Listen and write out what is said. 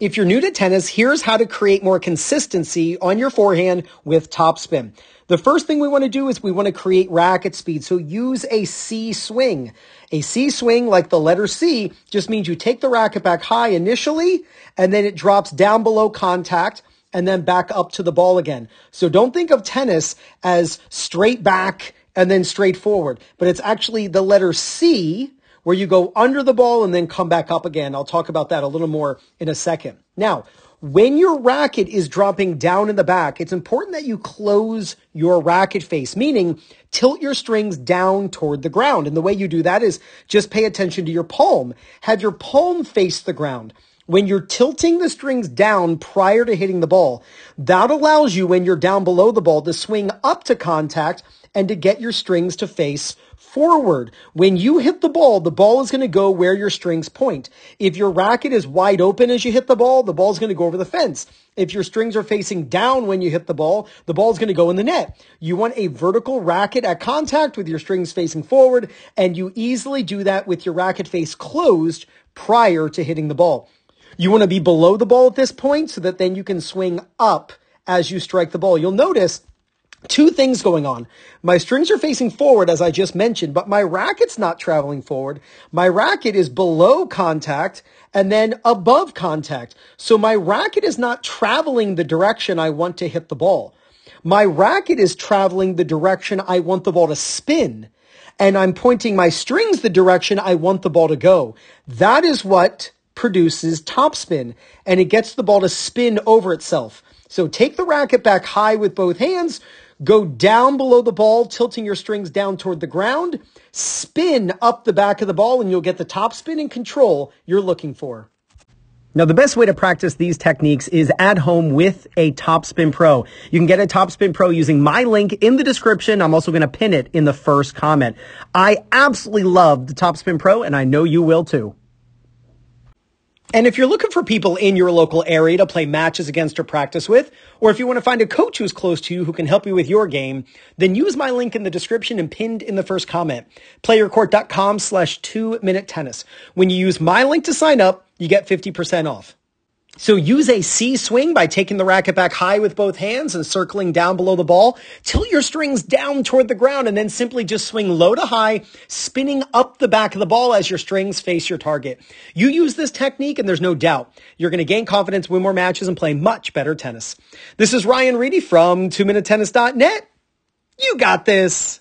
If you're new to tennis, here's how to create more consistency on your forehand with topspin. The first thing we want to do is we want to create racket speed. So use a C swing. A C swing, like the letter C, just means you take the racket back high initially, and then it drops down below contact, and then back up to the ball again. So don't think of tennis as straight back and then straight forward, but it's actually the letter C, where you go under the ball and then come back up again. I'll talk about that a little more in a second. Now, when your racket is dropping down in the back, it's important that you close your racket face, meaning tilt your strings down toward the ground. And the way you do that is just pay attention to your palm. Have your palm face the ground. When you're tilting the strings down prior to hitting the ball, that allows you, when you're down below the ball, to swing up to contact and to get your strings to face forward. When you hit the ball is going to go where your strings point. If your racket is wide open as you hit the ball's going to go over the fence. If your strings are facing down when you hit the ball's going to go in the net. You want a vertical racket at contact with your strings facing forward, and you easily do that with your racket face closed prior to hitting the ball. You want to be below the ball at this point so that then you can swing up as you strike the ball. You'll notice two things going on. My strings are facing forward, as I just mentioned, but my racket's not traveling forward. My racket is below contact and then above contact. So my racket is not traveling the direction I want to hit the ball. My racket is traveling the direction I want the ball to spin, and I'm pointing my strings the direction I want the ball to go. That is what produces topspin, and it gets the ball to spin over itself. So take the racket back high with both hands, go down below the ball, tilting your strings down toward the ground, spin up the back of the ball, and you'll get the topspin and control you're looking for. Now, the best way to practice these techniques is at home with a Topspin Pro. You can get a Topspin Pro using my link in the description. I'm also going to pin it in the first comment. I absolutely love the Topspin Pro, and I know you will too. And if you're looking for people in your local area to play matches against or practice with, or if you want to find a coach who's close to you who can help you with your game, then use my link in the description and pinned in the first comment, PlayYourCourt.com/2MinuteTennis. When you use my link to sign up, you get 50% off. So use a C swing by taking the racket back high with both hands and circling down below the ball. Tilt your strings down toward the ground and then simply just swing low to high, spinning up the back of the ball as your strings face your target. You use this technique and there's no doubt you're going to gain confidence, win more matches, and play much better tennis. This is Ryan Reedy from 2MinuteTennis.net. You got this.